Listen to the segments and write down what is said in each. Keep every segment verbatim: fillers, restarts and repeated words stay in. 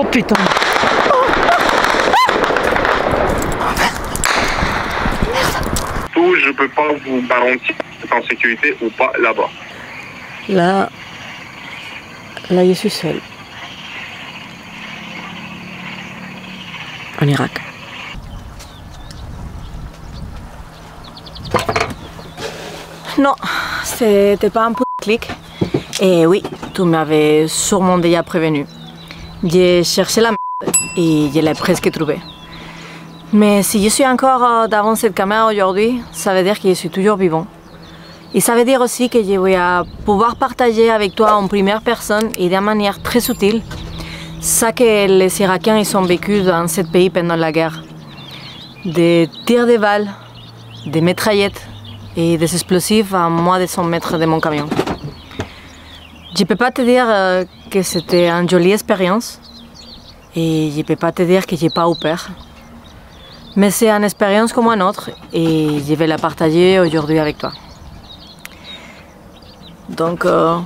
Oh putain. Tout, je peux pas vous garantir que c'est en sécurité ou pas là-bas. Là, là, je suis seul. En Irak. Non, c'était pas un p*** clic. Et oui, tu m'avais sûrement déjà prévenu. J'ai cherché la merde et je l'ai presque trouvée. Mais si je suis encore devant cette caméra aujourd'hui, ça veut dire que je suis toujours vivant. Et ça veut dire aussi que je vais pouvoir partager avec toi en première personne et d'une manière très subtile ça que les Irakiens ils ont vécu dans ce pays pendant la guerre. Des tirs de balles, des mitraillettes et des explosifs à moins de cent mètres de mon camion. Je ne peux pas te dire que c'était une jolie expérience et je ne peux pas te dire que je n'ai pas eu peur. Mais c'est une expérience comme une autre et je vais la partager aujourd'hui avec toi. Donc, euh,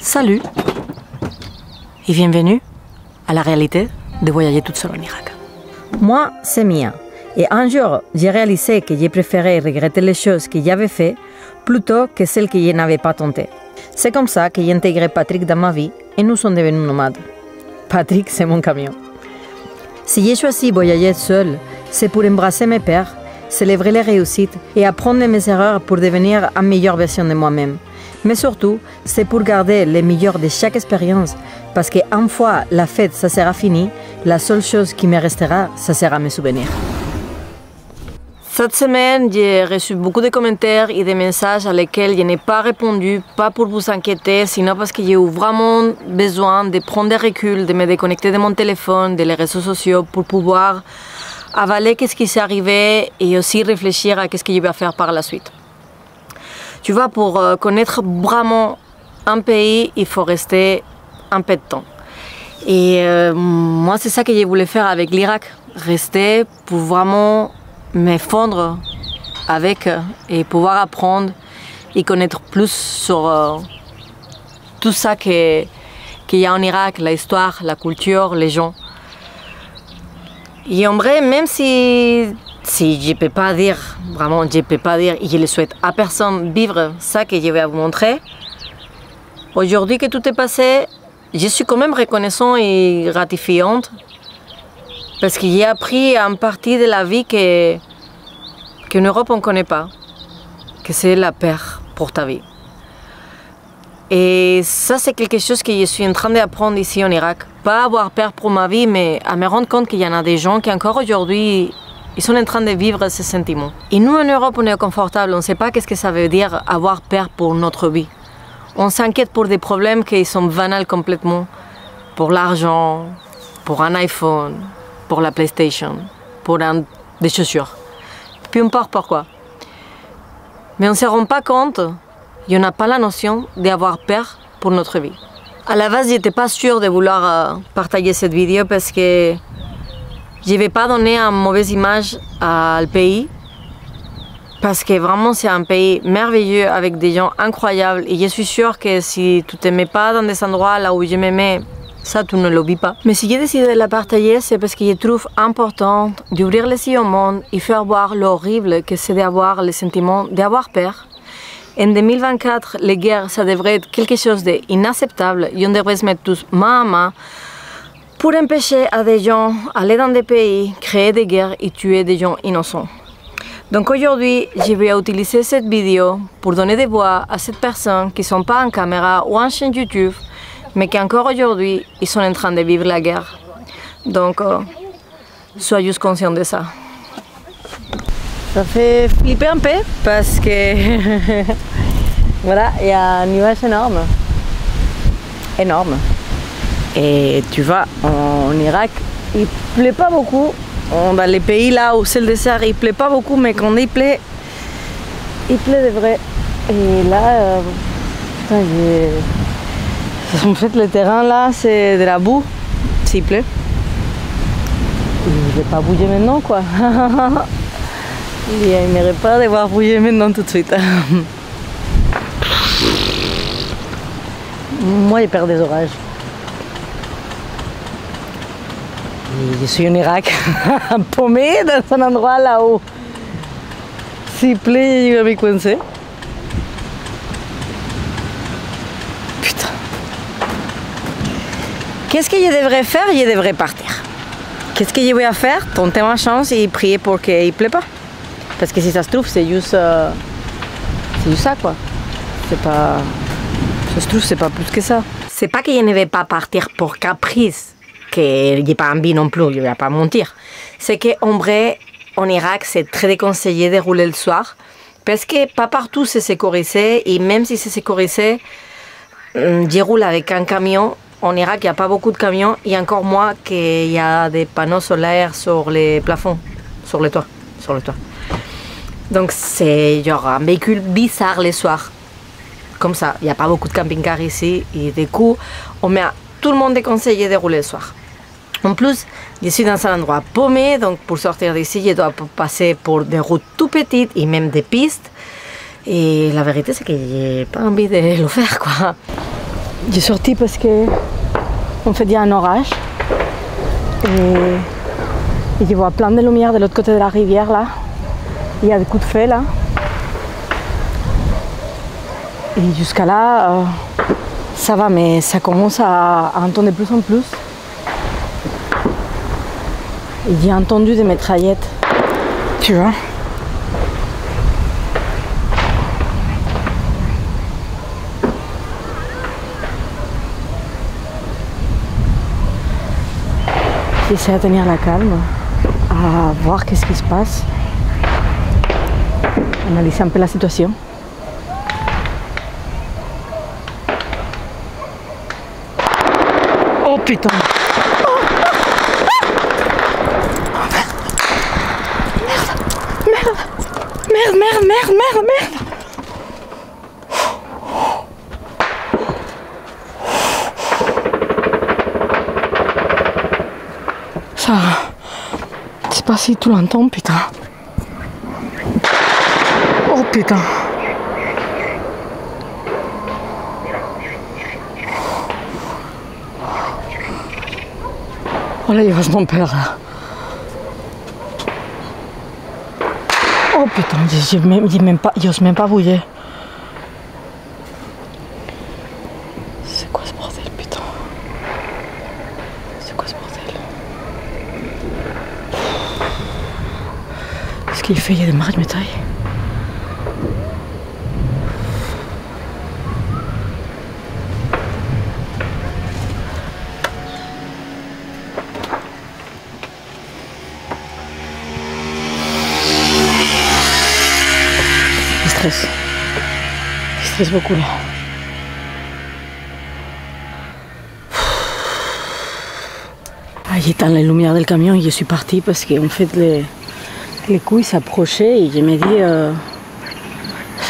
salut et bienvenue à la réalité de voyager toute seule en Irak. Moi, c'est Mia. Et un jour, j'ai réalisé que j'ai préféré regretter les choses que j'avais faites plutôt que celles que je n'avais pas tentées. C'est comme ça que j'ai intégré Patrick dans ma vie et nous sommes devenus nomades. Patrick, c'est mon camion. Si j'ai choisi voyager seul, c'est pour embrasser mes peurs, célébrer les réussites et apprendre mes erreurs pour devenir une meilleure version de moi-même. Mais surtout, c'est pour garder le meilleur de chaque expérience, parce qu'une fois la fête, ça sera fini, la seule chose qui me restera, ça sera mes souvenirs. Cette semaine, j'ai reçu beaucoup de commentaires et de messages à lesquels je n'ai pas répondu, pas pour vous inquiéter, sinon parce que j'ai eu vraiment besoin de prendre des reculs, de me déconnecter de mon téléphone, des réseaux sociaux pour pouvoir avaler ce qui s'est arrivé et aussi réfléchir à ce que je vais faire par la suite. Tu vois, pour connaître vraiment un pays, il faut rester un peu de temps. Et euh, moi, c'est ça que je voulais faire avec l'Irak, rester pour vraiment me fondre avec et pouvoir apprendre et connaître plus sur euh, tout ça qu'il y a en Irak, l'histoire, la culture, les gens. Et en vrai, même si, si je ne peux pas dire, vraiment je ne peux pas dire, et je ne souhaite à personne vivre ça que je vais vous montrer, aujourd'hui que tout est passé, je suis quand même reconnaissant et gratifiante. Parce qu'il y a appris une partie de la vie que, qu'en Europe on ne connaît pas, que c'est la paix pour ta vie. Et ça c'est quelque chose que je suis en train d'apprendre ici en Irak. Pas avoir peur pour ma vie, mais à me rendre compte qu'il y en a des gens qui encore aujourd'hui, ils sont en train de vivre ces sentiments. Et nous en Europe on est confortable, on ne sait pas qu'est-ce que ça veut dire avoir peur pour notre vie. On s'inquiète pour des problèmes qui sont banals complètement, pour l'argent, pour un iPhone, pour la PlayStation, pour un, des chaussures, peu importe pourquoi. Mais on ne se rend pas compte, il n'y a pas la notion d'avoir peur pour notre vie. À la base, je n'étais pas sûre de vouloir partager cette vidéo parce que je ne vais pas donner une mauvaise image au pays, parce que vraiment c'est un pays merveilleux avec des gens incroyables et je suis sûre que si tu ne t'aimais pas dans des endroits là où je m'aimais, ça, tu ne l'oublies pas. Mais si j'ai décidé de la partager, c'est parce que je trouve important d'ouvrir les yeux au monde et faire voir l'horrible que c'est d'avoir le sentiment d'avoir peur. En deux mille vingt-quatre, les guerres, ça devrait être quelque chose d'inacceptable et on devrait se mettre tous main à main pour empêcher à des gens d'aller dans des pays, créer des guerres et tuer des gens innocents. Donc aujourd'hui, je vais utiliser cette vidéo pour donner des voix à ces personnes qui ne sont pas en caméra ou en chaîne YouTube, mais qu'encore aujourd'hui, ils sont en train de vivre la guerre. Donc, euh, sois juste conscient de ça. Ça fait flipper un peu, parce que... voilà, il y a un nuage énorme. Énorme. Et tu vois, en Irak, il pleut pas beaucoup. Dans les pays là où c'est le désert, il pleut pas beaucoup, mais quand il pleut, il pleut de vrai. Et là, euh, putain, j'ai... En fait, le terrain là, c'est de la boue, s'il pleut. Je ne vais pas bouger maintenant, quoi. Il n'aimerait pas devoir bouger maintenant tout de suite. Moi, je perds des orages. Je suis en Irak, paumé dans un endroit là où, s'il plaît, il va me coincer. Putain. Qu'est-ce que je devrais faire? Je devrais partir. Qu'est-ce que je vais faire? Tenter ma chance et prier pour qu'il ne pleuve pas. Parce que si ça se trouve, c'est juste, euh, c'est juste ça quoi. C'est pas, ça se trouve, c'est pas plus que ça. C'est pas que je ne vais pas partir pour caprice, que j'ai pas envie non plus, je vais pas mentir. C'est qu'en vrai, en Irak, c'est très déconseillé de rouler le soir, parce que pas partout c'est sécurisé, et même si c'est sécurisé, je roule avec un camion. En Irak, il n'y a pas beaucoup de camions, et encore moins qu'il y a des panneaux solaires sur les plafonds, sur les toits, sur le toit. Donc c'est genre un véhicule bizarre les soirs. Comme ça, il n'y a pas beaucoup de camping-cars ici, et du coup, on met à tout le monde déconseillé de rouler le soir. En plus, je suis dans un endroit paumé, donc pour sortir d'ici, je dois passer pour des routes tout petites et même des pistes. Et la vérité, c'est que j'ai pas envie de le faire, quoi. J'ai sorti parce que on fait un orage. Et, et je vois plein de lumière de l'autre côté de la rivière, là. Il y a des coups de feu, là. Et jusqu'à là, euh, ça va, mais ça commence à, à entendre de plus en plus. Et j'ai entendu des mitraillettes. Tu vois? J'essaie de tenir la calme, à voir qu'est-ce qui se passe, analyser un peu la situation. Oh putain! Oh, oh, merde. Merde! Merde! Merde! Merde! Merde! Merde! Ça... Je sais pas si tu l'entends, putain. Oh putain! Oh là, il va se mon père là. Oh putain, je n'ose même, même, même pas bouger. C'est quoi ce bordel, putain? C'est quoi ce bordel? Qu'est-ce qu'il fait? Il y a des marées de métal. Je stresse. Je stresse beaucoup là. Ah, j'éteins la lumière du camion et je suis partie parce qu'en fait les, les couilles s'approchaient et je me dis euh,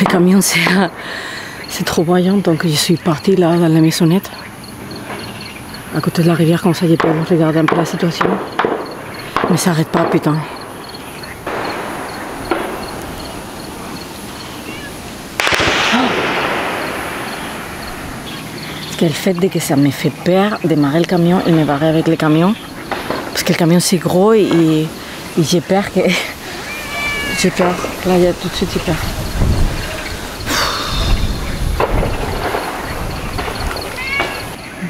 le camion c'est trop voyant, donc je suis partie là dans la maisonnette à côté de la rivière, comme ça j'ai pu regarder un peu la situation. Mais ça n'arrête pas, putain. Le fait de que ça me fait peur démarrer le camion et me barrer avec le camion, parce que le camion c'est gros et, et j'ai peur que j'ai peur là, il y a tout de suite j'ai peur.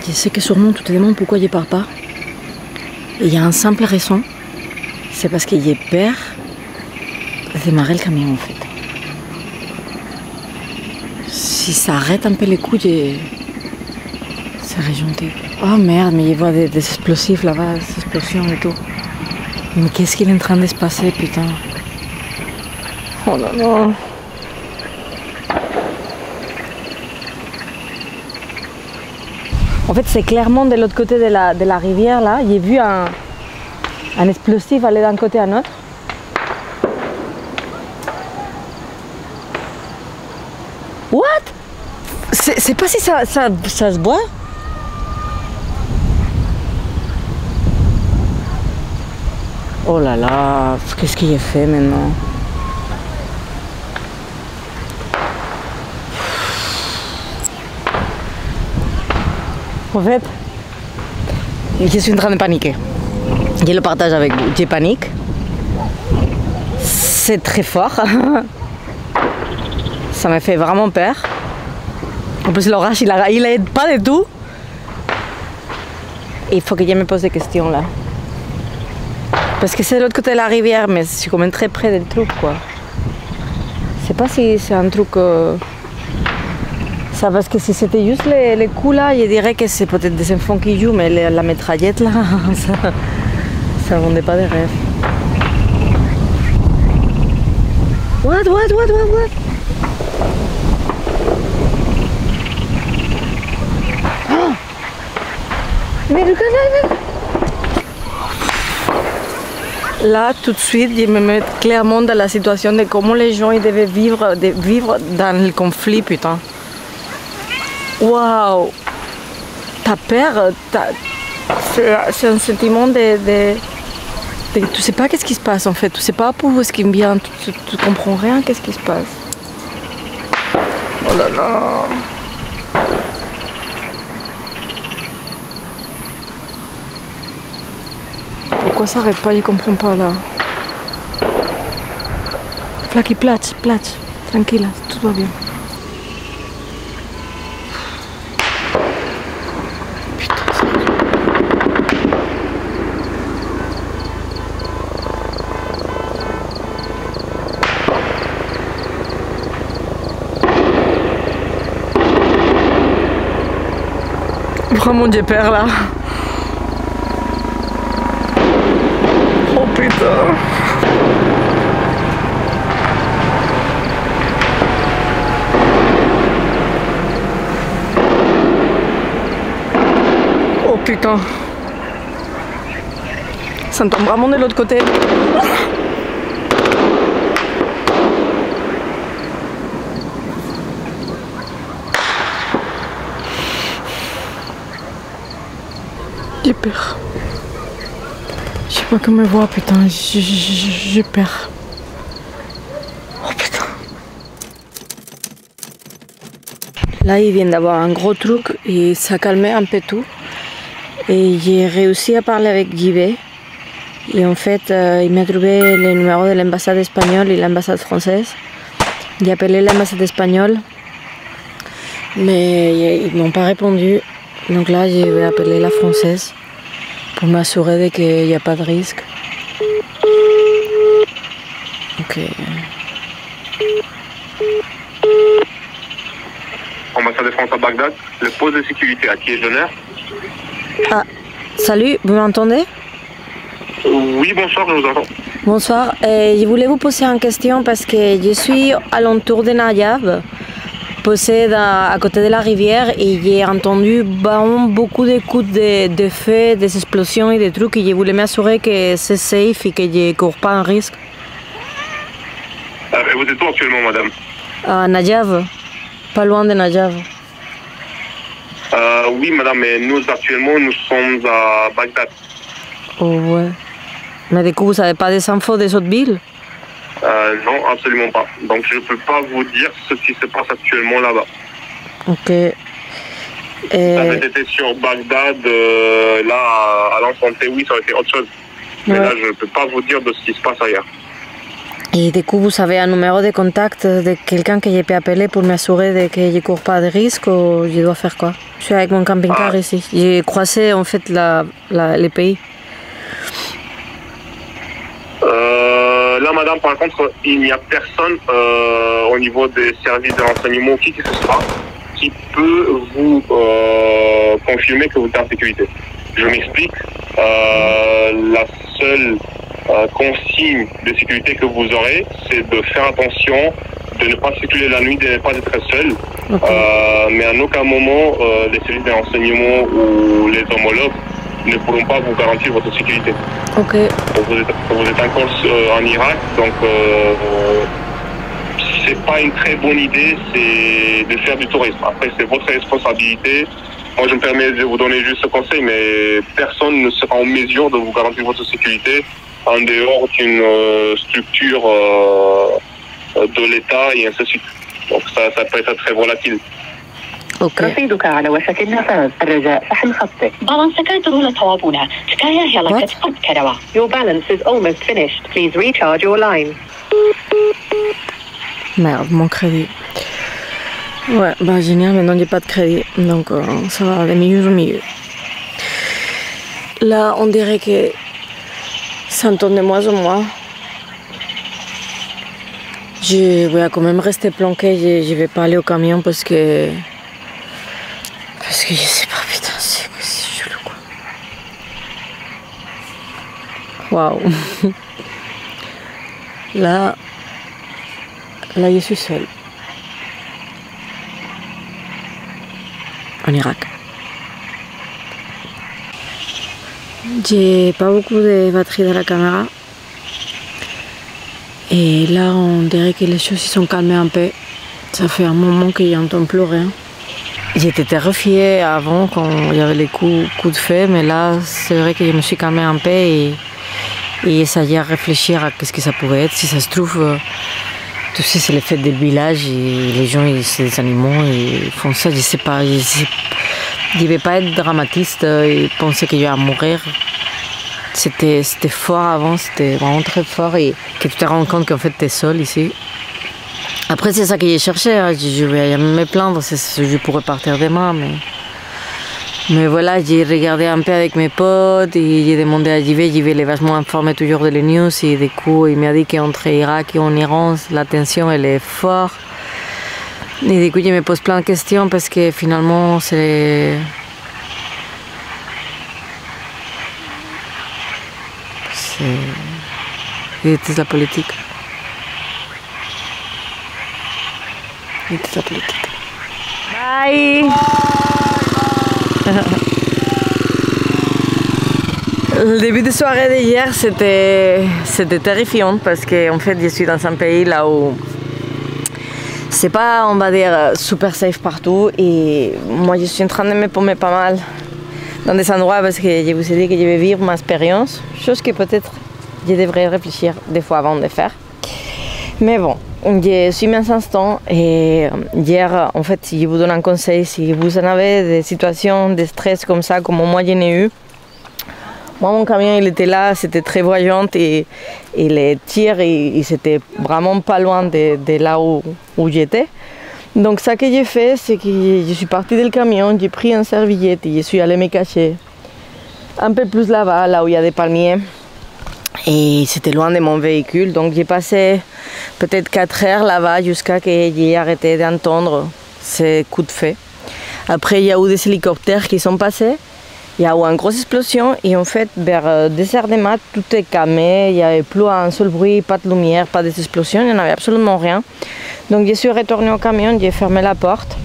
Je sais que sûrement tout le monde pourquoi je pars pas, et il y a une simple raison, c'est parce que j'ai peur de démarrer le camion. En fait, si ça arrête un peu les coups, j'ai... C'est régenté. Oh merde, mais il voit des, des explosifs là-bas, des explosions et tout. Mais qu'est-ce qu'il est en train de se passer, putain? Oh là là. En fait, c'est clairement de l'autre côté de la, de la rivière, là. J'ai vu un, un explosif aller d'un côté à l'autre. What? C'est pas si ça, ça, ça se boit? Oh là là, qu'est-ce qu'il a fait maintenant? En fait, je suis en train de paniquer. Je le partage avec vous. J'ai panique. C'est très fort. Ça m'a fait vraiment peur. En plus, l'orage, il a, il aide pas du tout. Il faut que je me pose des questions là. Parce que c'est de l'autre côté de la rivière, mais je suis quand même très près du truc, quoi. Je sais pas si c'est un truc... Euh... Ça, parce que si c'était juste les, les coups là, je dirais que c'est peut-être des enfants qui jouent, mais les, la métraillette là, ça ne rendait pas des rêves. What, what, what, what, what? Oh! Mais regarde là, là. Là, tout de suite, je me mets clairement dans la situation de comment les gens ils devaient vivre, de vivre dans le conflit, putain. Waouh! T'as peur, c'est un sentiment de, de, de, de... Tu sais pas qu'est-ce qui se passe en fait, tu sais pas pour où est-ce qu'il vient, tu, tu, tu comprends rien qu'est-ce qui se passe. Oh là là! Pourquoi ça arrête pas, je comprends pas là. Flaki, plate, plate, tranquille, tout va bien. Vraiment j'ai peur là. Oh putain. Oh putain. Ça me tombe vraiment de l'autre côté. J'ai peur. Je sais pas comment me voir, putain. J'ai peur. Oh putain. Là, il vient d'avoir un gros truc et ça calmait un peu tout. Et j'ai réussi à parler avec Gibé. Et en fait, euh, il m'a trouvé le numéro de l'ambassade espagnole et l'ambassade française. J'ai appelé l'ambassade espagnole, mais ils m'ont pas répondu. Donc là, je vais appeler la française pour m'assurer qu'il n'y a pas de risque. Ok. Ambassade de France à Bagdad, le poste de sécurité à Tiège d'honneur. Ah, salut, vous m'entendez? Oui, bonsoir, je vous entends. Bonsoir, euh, je voulais vous poser une question parce que je suis alentour de Najaf, posée à, à côté de la rivière, et j'ai entendu vraiment beaucoup de coups de, de feu, des explosions et des trucs, et je voulais m'assurer que c'est safe et que je ne cours pas un risque. Ah, vous êtes où actuellement, madame? À Najaf, pas loin de Najaf. Euh, oui, madame, mais nous actuellement, nous sommes à Bagdad. Oh, ouais. Mais du coup, vous n'avez pas des infos des autres villes? Euh, non, absolument pas. Donc je ne peux pas vous dire ce qui se passe actuellement là-bas. Ok. Et... J'étais sur Bagdad, euh, là, à l'instant T, oui, ça aurait été autre chose. Ouais. Mais là, je ne peux pas vous dire de ce qui se passe ailleurs. Et du coup, vous avez un numéro de contact de quelqu'un que j'ai pu appeler pour m'assurer que je ne cours pas de risque, ou je dois faire quoi? Je suis avec mon camping-car ah. ici. J'ai croisé en fait la, la, les pays. Là, madame, par contre, il n'y a personne euh, au niveau des services de renseignement, qui que ce soit, qui peut vous euh, confirmer que vous êtes en sécurité. Je m'explique. Euh, la seule euh, consigne de sécurité que vous aurez, c'est de faire attention, de ne pas circuler la nuit, de ne pas être seul. Okay. Euh, mais à aucun moment, euh, les services de renseignement ou les homologues ne pourront pas vous garantir votre sécurité. Ok. Vous êtes, vous êtes encore euh, en Irak, donc euh, c'est pas une très bonne idée, c'est de faire du tourisme. Après, c'est votre responsabilité. Moi, je me permets de vous donner juste ce conseil, mais personne ne sera en mesure de vous garantir votre sécurité en dehors d'une euh, structure euh, de l'État et ainsi de suite. Donc ça, ça peut être très volatile. أوكي. رصيدك على وشك النفاذ، الرجاء فحم خطك. بالانسكات رولا توابونا، تكايا هيلا كتقب كدوا. Your balance is almost finished. Please recharge your line. Merde, mon crédit. Ouais, bah génial, maintenant j'ai pas de crédit, donc euh, ça va aller mieux au milieu. Là, on dirait que ça me tourne de moins en moins. Je vais quand même rester planqué, je, je vais pas aller au camion parce que... Parce que je sais pas, putain, c'est chelou quoi. Waouh. Là... Là, je suis seule. En Irak. J'ai pas beaucoup de batterie de la caméra. Et là, on dirait que les choses se sont calmées un peu. Ça fait un moment que j'entends plus rien. J'étais terrifiée avant quand il y avait les coups, coups de feu, mais là, c'est vrai que je me suis calmée un peu et, et essayé à réfléchir à ce que ça pouvait être. Si ça se trouve, tu sais, c'est les fêtes des villages et les gens, c'est des animaux et ils font ça. Je sais pas, je sais, je vais pas être dramatiste et penser que je vais à mourir. C'était fort avant, c'était vraiment très fort et que tu te rends compte qu'en fait tu es seul ici. Après c'est ça que j'ai cherché, hein. je, je vais me plaindre, je pourrais partir demain. Mais, mais voilà, j'ai regardé un peu avec mes potes et j'ai demandé à Gibé, Gibé est vachement informé toujours de les news et du coup il m'a dit qu'entre Irak et en Iran, la tension elle est forte. Et du coup je me pose plein de questions parce que finalement c'est... C'était la politique. C'était la politique. Bye. Le début de soirée d'hier, c'était c'était terrifiant parce que en fait, je suis dans un pays là où c'est pas, on va dire, super safe partout et moi, je suis en train de me paumer pas mal dans des endroits parce que je vous ai dit que je vais vivre ma expérience, chose que peut-être je devrais réfléchir des fois avant de faire. Mais bon, je suis dans un instant et hier, en fait, si je vous donne un conseil, si vous en avez des situations de stress comme ça, comme moi j'en ai eu, moi mon camion il était là, c'était très voyant et, et les tirs, c'était vraiment pas loin de, de là où, où j'étais. Donc ça que j'ai fait, c'est que je suis partie du camion, j'ai pris une serviette et je suis allée me cacher un peu plus là-bas, là où il y a des palmiers. Et c'était loin de mon véhicule, donc j'ai passé peut-être quatre heures là-bas jusqu'à ce que j'ai arrêté d'entendre ces coups de feu. Après il y a eu des hélicoptères qui sont passés, il y a eu une grosse explosion et en fait vers deux heures du matin tout est calmé, il n'y avait plus un seul bruit, pas de lumière, pas d'explosion, il n'y en avait absolument rien. Donc je suis retournée au camion, j'ai fermé la porte.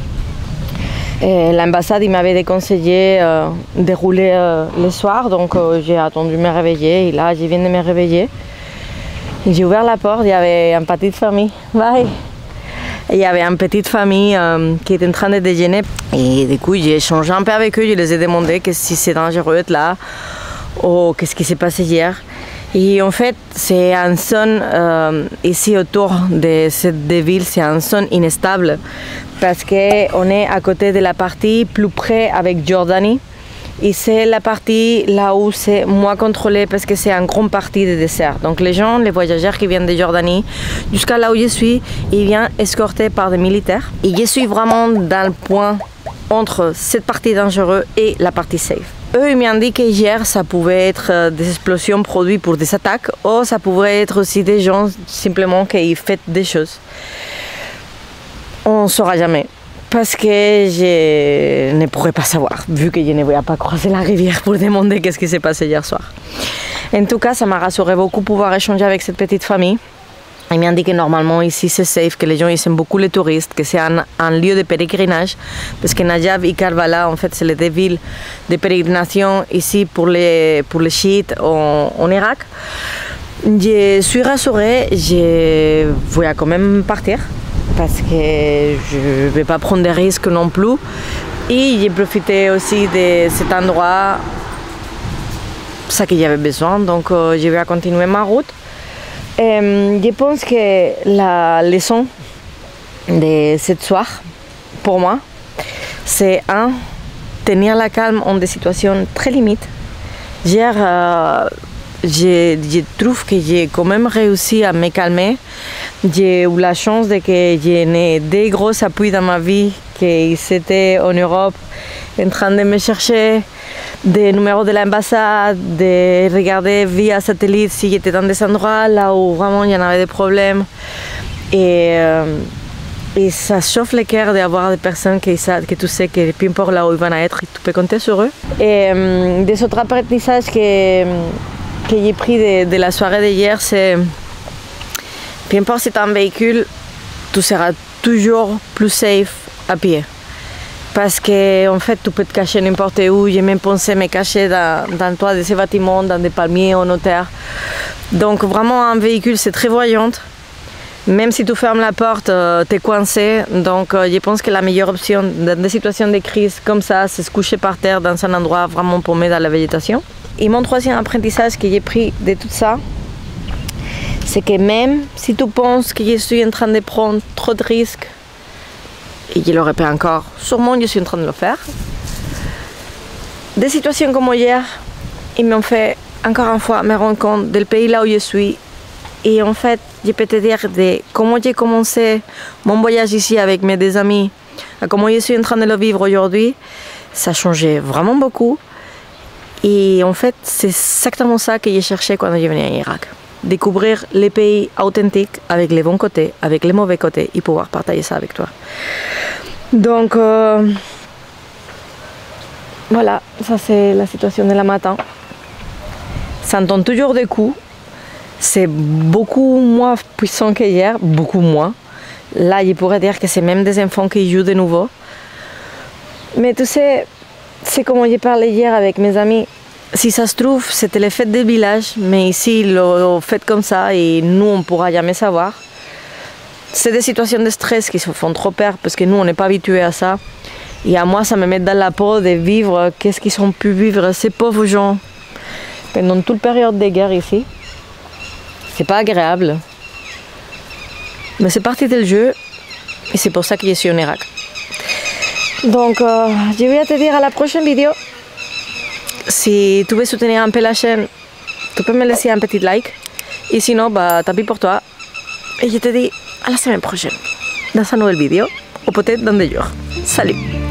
L'ambassade m'avait déconseillé euh, de rouler euh, le soir, donc euh, j'ai attendu me réveiller et là je viens de me réveiller. J'ai ouvert la porte, il y avait une petite famille. Bye. Il y avait une petite famille euh, qui était en train de déjeuner et du coup j'ai échangé un peu avec eux, je les ai demandé que si c'est dangereux d'être là ou qu'est-ce qui s'est passé hier. Et en fait, c'est un son, euh, ici autour de cette ville, c'est un son instable parce qu'on est à côté de la partie plus près avec Jordanie et c'est la partie là où c'est moins contrôlé parce que c'est une grande partie de désert. Donc les gens, les voyageurs qui viennent de Jordanie, jusqu'à là où je suis, ils viennent escortés par des militaires. Et je suis vraiment dans le point entre cette partie dangereuse et la partie safe. Eux ils m'ont dit que hier ça pouvait être des explosions produites pour des attaques ou ça pouvait être aussi des gens simplement qui font des choses. On ne saura jamais parce que je ne pourrais pas savoir vu que je ne voulais pas croiser la rivière pour demander qu'est-ce qui s'est passé hier soir. En tout cas ça m'a rassuré beaucoup pouvoir échanger avec cette petite famille. Ils m'ont dit que normalement ici c'est safe, que les gens ils aiment beaucoup les touristes, que c'est un, un lieu de pèlerinage parce que Najaf et Karbala en fait c'est les deux villes de pèlerination ici pour les, pour les chiites en, en Irak. Je suis rassurée, je vais quand même partir parce que je ne vais pas prendre des risques non plus et j'ai profité aussi de cet endroit, ça qu'il y avait besoin, donc euh, je vais continuer ma route. Euh, je pense que la leçon de ce soir, pour moi, c'est un, tenir la calme en des situations très limites. Hier, euh, je, je trouve que j'ai quand même réussi à me calmer. J'ai eu la chance de que j'ai des gros appuis dans ma vie, qu'ils étaient en Europe en train de me chercher, des numéros de l'ambassade, de regarder via satellite si j'étais dans des endroits là où vraiment il y en avait des problèmes. Et, euh, et ça chauffe le cœur d'avoir des personnes qui savent, que tu sais que peu importe là où ils vont être, tu peux compter sur eux. Et euh, des autres apprentissages que, que j'ai pris de, de la soirée d'hier, c'est peu importe si tu as un véhicule, tu seras toujours plus safe à pied. Parce que en fait, tu peux te cacher n'importe où. J'ai même pensé me cacher dans, dans le toit de ces bâtiments, dans des palmiers, en hauteur. Donc vraiment, un véhicule, c'est très voyant. Même si tu fermes la porte, euh, tu es coincé. Donc euh, je pense que la meilleure option dans des situations de crise comme ça, c'est se coucher par terre dans un endroit vraiment paumé dans la végétation. Et mon troisième apprentissage que j'ai pris de tout ça, c'est que même si tu penses que je suis en train de prendre trop de risques, et je le répète encore, sûrement je suis en train de le faire. Des situations comme hier, ils m'ont fait encore une fois me rendre compte du pays là où je suis. Et en fait, je peux te dire de comment j'ai commencé mon voyage ici avec mes deux amis, à comment je suis en train de le vivre aujourd'hui, ça a changé vraiment beaucoup. Et en fait, c'est exactement ça que j'ai cherché quand je venais en Irak. Découvrir les pays authentiques avec les bons côtés, avec les mauvais côtés et pouvoir partager ça avec toi. Donc euh, voilà, ça c'est la situation de la matin. Ça donne toujours des coups, c'est beaucoup moins puissant qu'hier, beaucoup moins. Là je pourrais dire que c'est même des enfants qui jouent de nouveau. Mais tu sais, c'est comme j'ai parlé hier avec mes amis. Si ça se trouve, c'était les fêtes des villages, mais ici, ils le fêtent comme ça et nous, on ne pourra jamais savoir. C'est des situations de stress qui se font trop peur parce que nous, on n'est pas habitués à ça. Et à moi, ça me met dans la peau de vivre qu'est-ce qu'ils ont pu vivre, ces pauvres gens, pendant toute période de guerre ici. C'est pas agréable. Mais c'est parti du jeu et c'est pour ça que je suis en Irak. Donc, euh, je vais te dire à la prochaine vidéo. Si tu veux soutenir un peu la chaîne, tu peux me laisser un petit like. Et sinon, bah, tant pis pour toi. Et je te dis à la semaine prochaine, dans une nouvelle vidéo, ou peut-être dans deux jours. Salut!